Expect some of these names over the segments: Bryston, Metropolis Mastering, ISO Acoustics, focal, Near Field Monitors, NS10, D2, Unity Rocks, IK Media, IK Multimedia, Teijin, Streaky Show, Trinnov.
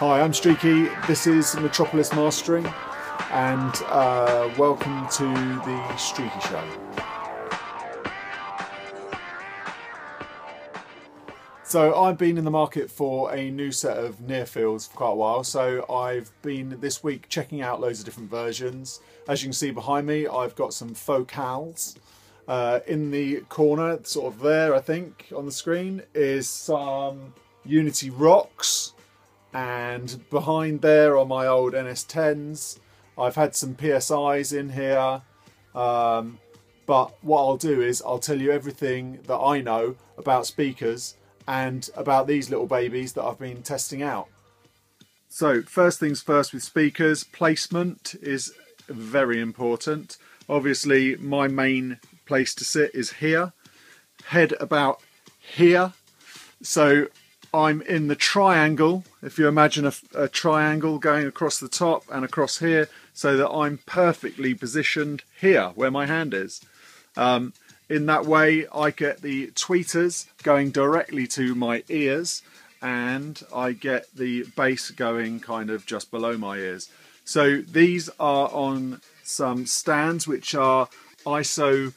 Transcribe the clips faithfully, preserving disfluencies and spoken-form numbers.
Hi, I'm Streaky, this is Metropolis Mastering, and uh, welcome to the Streaky Show. So I've been in the market for a new set of near fields for quite a while, so I've been this week checking out loads of different versions. As you can see behind me, I've got some focals. Uh, in the corner, sort of there I think, on the screen, is some Unity Rocks. And behind there are my old N S ten s. I've had some P S Is in here, um, but what I'll do is I'll tell you everything that I know about speakers and about these little babies that I've been testing out. So first things first with speakers, placement is very important. Obviously my main place to sit is here, head about here. So I'm in the triangle, if you imagine a, a triangle going across the top and across here, so that I'm perfectly positioned here where my hand is. Um, in that way I get the tweeters going directly to my ears and I get the bass going kind of just below my ears. So these are on some stands which are I S O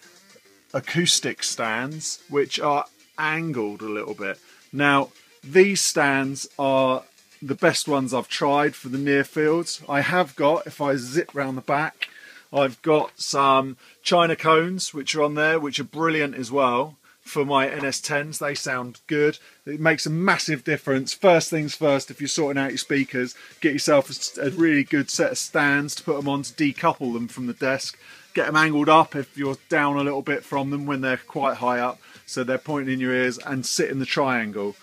acoustic stands which are angled a little bit. Now these stands are the best ones I've tried for the near fields. I have got, if I zip round the back, I've got some China cones which are on there, which are brilliant as well for my N S ten s. They sound good. It makes a massive difference. First things first, if you're sorting out your speakers, get yourself a really good set of stands to put them on to decouple them from the desk. Get them angled up if you're down a little bit from them when they're quite high up, so they're pointing in your ears, and sit in the triangle.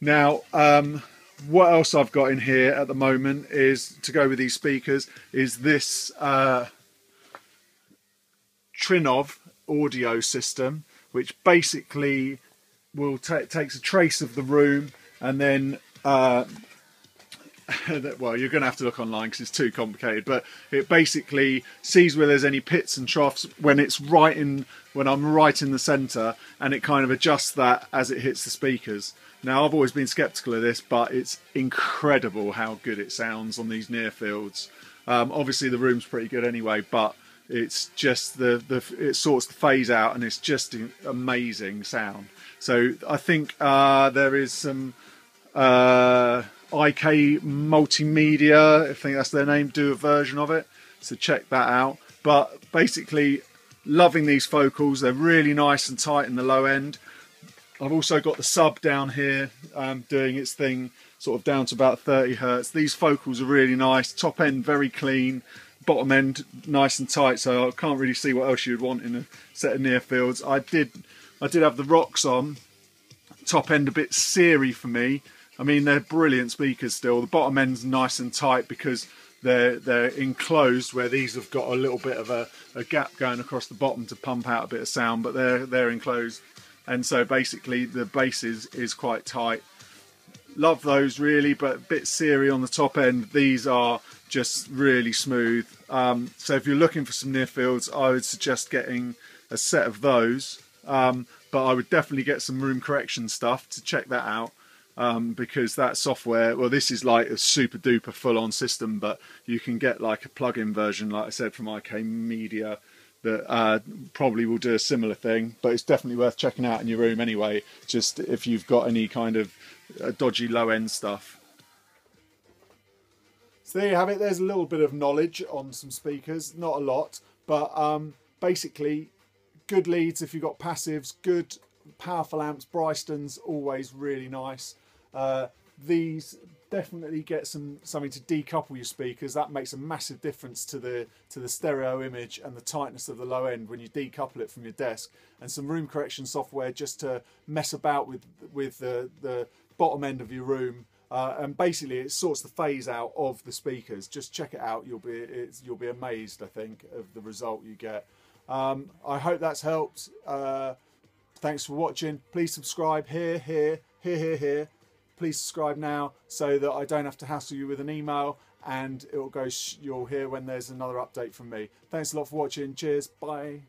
Now, um, what else I've got in here at the moment is, to go with these speakers, is this uh, Trinnov audio system, which basically will takes a trace of the room and then, uh, well, you're going to have to look online because it's too complicated, but it basically sees where there's any pits and troughs when it's right in, when I'm right in the centre, and it kind of adjusts that as it hits the speakers. Now, I've always been sceptical of this, but it's incredible how good it sounds on these near fields. Um, obviously, the room's pretty good anyway, but it's just the, the it sorts the phase out, and it's just an amazing sound. So I think uh, there is some uh, I K Multimedia, I think that's their name, do a version of it. So check that out. But basically, loving these focals. They're really nice and tight in the low end. I've also got the sub down here um, doing its thing, sort of down to about thirty hertz. These focals are really nice, top end very clean, bottom end nice and tight, so I can't really see what else you'd want in a set of near fields. I did I did have the Rocks on, top end a bit seary for me. I mean, they're brilliant speakers still. The bottom end's nice and tight because they're, they're enclosed, where these have got a little bit of a, a gap going across the bottom to pump out a bit of sound, but they're, they're enclosed. And so basically the bass is, is quite tight. Love those really, but a bit seary on the top end. These are just really smooth. Um, so if you're looking for some near fields, I would suggest getting a set of those. Um, but I would definitely get some room correction stuff to check that out. Um, because that software, well, this is like a super duper full on system, but you can get like a plug-in version, like I said, from I K Media, that uh, probably will do a similar thing, but it's definitely worth checking out in your room anyway, just if you've got any kind of uh, dodgy low-end stuff. So there you have it. There's a little bit of knowledge on some speakers, not a lot, but um, basically good leads if you've got passives, good powerful amps, Brystons, always really nice. Uh, these definitely get some something to decouple your speakers. That makes a massive difference to the to the stereo image and the tightness of the low end when you decouple it from your desk, and some room correction software just to mess about with with the, the bottom end of your room, uh, and basically it sorts the phase out of the speakers. Just check it out, you'll be it's, you'll be amazed, I think, of the result you get. um, I hope that's helped. Uh, thanks for watching. Please subscribe here here here here here Please subscribe now so that I don't have to hassle you with an email, and it'll go, you'll hear when there's another update from me. Thanks a lot for watching. Cheers. Bye.